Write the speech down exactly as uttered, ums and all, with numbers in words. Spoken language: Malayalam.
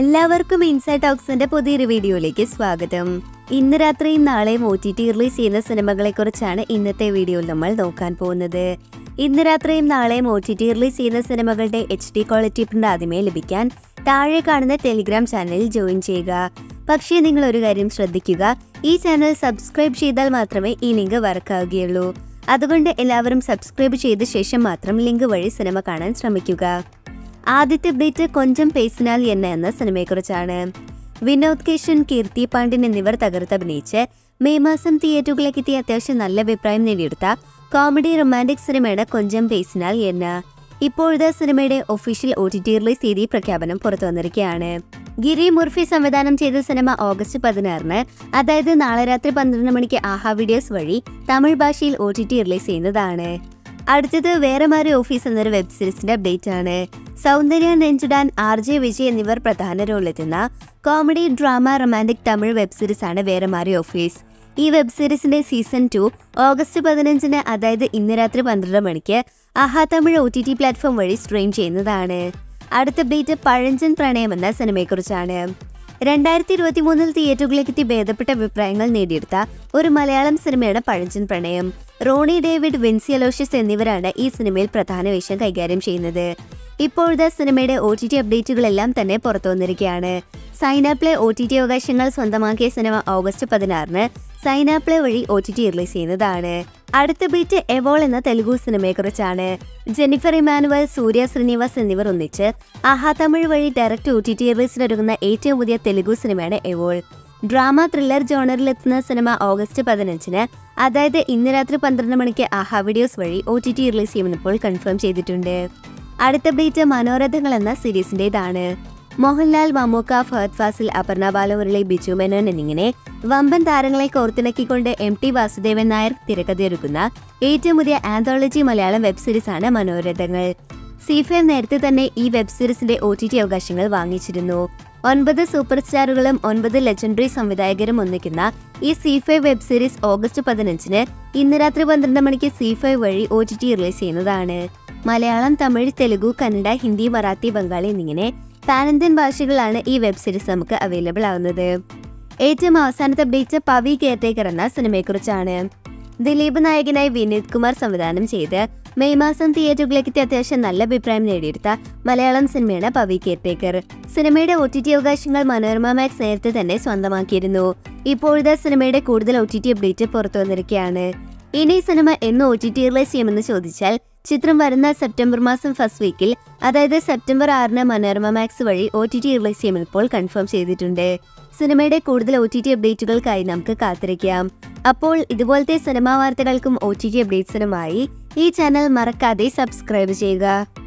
എല്ലാവർക്കും ഇൻസൈഡ് ടോക്സിന്റെ പുതിയൊരു വീഡിയോയിലേക്ക് സ്വാഗതം. ഇന്ന് രാത്രിയും നാളെയും ഒ ടി ടി റിലീസ് ചെയ്യുന്ന സിനിമകളെ കുറിച്ചാണ് ഇന്നത്തെ വീഡിയോയിൽ നമ്മൾ നോക്കാൻ പോകുന്നത്. ഇന്ന് രാത്രിയും നാളെയും ഒ ടി ടി റിലീസ് ചെയ്യുന്ന സിനിമകളുടെ എച്ച് ഡി ക്വാളിറ്റി പ്രിന്റ് ആദ്യമേ ലഭിക്കാൻ താഴെ കാണുന്ന ടെലിഗ്രാം ചാനലിൽ ജോയിൻ ചെയ്യുക. പക്ഷേ നിങ്ങൾ ഒരു കാര്യം ശ്രദ്ധിക്കുക, ഈ ചാനൽ സബ്സ്ക്രൈബ് ചെയ്താൽ മാത്രമേ ഈ ലിങ്ക് വർക്കാവുകയുള്ളൂ. അതുകൊണ്ട് എല്ലാവരും സബ്സ്ക്രൈബ് ചെയ്ത ശേഷം മാത്രം ലിങ്ക് വഴി സിനിമ കാണാൻ ശ്രമിക്കുക. ആദ്യത്തെ അപ്ഡേറ്റ് കൊഞ്ചം പേസിനാൽ എന്ന എന്ന സിനിമയെക്കുറിച്ചാണ്. വിനോദ് കിഷൻ, കീർത്തി പാണ്ഡ്യൻ എന്നിവർ തകർത്തഭിനയിച്ച് മെയ് മാസം തിയേറ്ററുകളിലേക്ക് എത്തിയ അത്യാവശ്യം നല്ല അഭിപ്രായം നേടിയെടുത്ത കോമഡി റൊമാൻറ്റിക് സിനിമയാണ് കൊഞ്ചം പേസിനാൽ എന്ന. ഇപ്പോഴത്തെ സിനിമയുടെ official O T T release തീയതി പ്രഖ്യാപനം പുറത്തു വന്നിരിക്കുകയാണ്. ഗിരി മുർഫി സംവിധാനം ചെയ്ത സിനിമ ഓഗസ്റ്റ് പതിനാറിന്, അതായത് നാളെ രാത്രി പന്ത്രണ്ട് മണിക്ക് ആഹാ വീഡിയോസ് വഴി തമിഴ് ഭാഷയിൽ ഒ ടി ടി റിലീസ് ചെയ്യുന്നതാണ്. അടുത്തത് വേറെ മാറി ഓഫീസ് എന്നൊരു വെബ് സീരീസിന്റെ അപ്ഡേറ്റ് ആണ്. സൗന്ദര്യ നെഞ്ചുടാൻ, ആർ ജെ വിജയ് എന്നിവർ പ്രധാന റോളിലെത്തുന്ന comedy drama romantic Tamil web series ആണ് വേറെ മാറി ഓഫീസ്. ഈ വെബ് സീരീസിന്റെ സീസൺ ടു ഓഗസ്റ്റ് പതിനഞ്ചിന്, അതായത് ഇന്ന് രാത്രി പന്ത്രണ്ട് മണിക്ക് Aha Tamil O T T platform വഴി സ്ട്രീം ചെയ്യുന്നതാണ്. അടുത്ത അപ്ഡേറ്റ് പഴഞ്ചൻ പ്രണയം എന്ന സിനിമയെക്കുറിച്ചാണ്. രണ്ടായിരത്തി ഇരുപത്തി മൂന്നിൽ തിയേറ്ററുകളിലെത്തി ഭേദപ്പെട്ട അഭിപ്രായങ്ങൾ നേടിയെടുത്ത ഒരു മലയാളം സിനിമയാണ് പഴഞ്ചൻ പ്രണയം. റോണി ഡേവിഡ്, വിൻസി അലോഷ്യസ് എന്നിവരാണ് ഈ സിനിമയിൽ പ്രധാന വേഷം കൈകാര്യം ചെയ്യുന്നത്. ഇപ്പോഴത്തെ സിനിമയുടെ ഒ ടി ടി അപ്ഡേറ്റുകളെല്ലാം തന്നെ പുറത്തു വന്നിരിക്കുകയാണ്. സൈനാപ്ലേ ഒ ടി ടി അവകാശങ്ങൾ സ്വന്തമാക്കിയ സിനിമ ഓഗസ്റ്റ് പതിനാറിന് സൈനാപ്ലേ വഴി ഒ ടി ടി റിലീസ് ചെയ്യുന്നതാണ്. അടുത്ത ബീറ്റ് എവോൾ എന്ന തെലുഗു സിനിമയെക്കുറിച്ചാണ്. ജെനിഫർ ഇമാനുവൽ, സൂര്യ ശ്രീനിവാസ് എന്നിവർ ഒന്നിച്ച് ആഹാ തമിഴ് വഴി ഡയറക്റ്റ് ഒ ടി ടി റിലീസിനൊരുങ്ങുന്ന ഏറ്റവും പുതിയ തെലുഗു സിനിമയാണ് എവോൾ. ഡ്രാമ ത്രില്ലർ ജോണറിലെത്തുന്ന സിനിമ ഓഗസ്റ്റ് പതിനഞ്ചിന്, അതായത് ഇന്ന് രാത്രി പന്ത്രണ്ട് മണിക്ക് ആഹാ വീഡിയോസ് വഴി ഒ ടി ടി റിലീസ് ചെയ്യുമെന്നിപ്പോൾ കൺഫേം ചെയ്തിട്ടുണ്ട്. അടുത്ത ബീറ്റ് മനോരഥങ്ങൾ എന്ന സീരീസിൻ്റെതാണ്. മോഹൻലാൽ, മമ്മൂക്ക, ഫഹദ് ഫാസിൽ, അപർണ ബാലമുരളി, ബിജു മേനോൻ എന്നിങ്ങനെ വമ്പൻ താരങ്ങളെ കോർത്തിണക്കിക്കൊണ്ട് എം ടി വാസുദേവൻ നായർ തിരക്കഥയൊരുക്കുന്ന ഏറ്റവും പുതിയ ആന്തോളജി മലയാളം വെബ് സീരീസാണ് മനോരഥങ്ങൾ. സീഫെ നേരത്തെ തന്നെ ഈ വെബ് സീരീസിന്റെ ഒ ടി ടി അവകാശങ്ങൾ വാങ്ങിച്ചിരുന്നു. ഒൻപത് സൂപ്പർ സ്റ്റാറുകളും ഒൻപത് ലെജൻഡറി സംവിധായകരും ഒന്നിക്കുന്ന ഈ സീഫെ വെബ് സീരീസ് ഓഗസ്റ്റ് പതിനഞ്ചിന് ഇന്ന് രാത്രി പന്ത്രണ്ട് മണിക്ക് സീഫെ വഴി ഒ ടി ടി റിലീസ് ചെയ്യുന്നതാണ്. മലയാളം, തമിഴ്, തെലുഗു, കന്നഡ, ഹിന്ദി, മറാത്തി, ബംഗാളി എന്നിങ്ങനെ പാനന്ത്യൻ ഭാഷകളാണ് ഈ വെബ് സീരീസ് നമുക്ക് അവൈലബിൾ ആവുന്നത്. ഏറ്റവും അവസാനത്തെ അപ്ഡേറ്റ് പവി കെയർടേക്കർ എന്ന സിനിമയെക്കുറിച്ചാണ്. ദിലീപ് നായകനായി വിനീത് കുമാർ സംവിധാനം ചെയ്ത് മെയ് മാസം തിയേറ്ററുകളിലേക്ക് എത്തി അത്യാവശ്യം നല്ല അഭിപ്രായം നേടിയെടുത്ത മലയാളം സിനിമയാണ് പവി കെയർടേക്കർ. സിനിമയുടെ ഒ ടി ടി അവകാശങ്ങൾ മനോരമ മാക്സ് നേരത്തെ തന്നെ സ്വന്തമാക്കിയിരുന്നു. ഇപ്പോഴത്തെ സിനിമയുടെ കൂടുതൽ ഒ ടി ടി അപ്ഡേറ്റ് പുറത്തു വന്നിരിക്കുകയാണ്. ഇനി സിനിമ എന്ന് ഒ ടി ടി റിലീസ് ചെയ്യുമെന്ന് ചോദിച്ചാൽ, ചിത്രം വരുന്ന സെപ്റ്റംബർ മാസം ഫസ്റ്റ് വീക്കിൽ, അതായത് സെപ്റ്റംബർ ആറിന് മനോരമ മാക്സ് വഴി ഒ ടി ടി റിലീസ് ചെയ്യുമെന്ന് ഇപ്പോൾ കൺഫേം ചെയ്തിട്ടുണ്ട്. സിനിമയുടെ കൂടുതൽ ഒ ടി ടി അപ്ഡേറ്റുകൾക്കായി നമുക്ക് കാത്തിരിക്കാം. അപ്പോൾ ഇതുപോലത്തെ സിനിമാ വാർത്തകൾക്കും ഒ ടി ടി അപ്ഡേറ്റ്സിനുമായി ഈ ചാനൽ മറക്കാതെ സബ്സ്ക്രൈബ് ചെയ്യുക.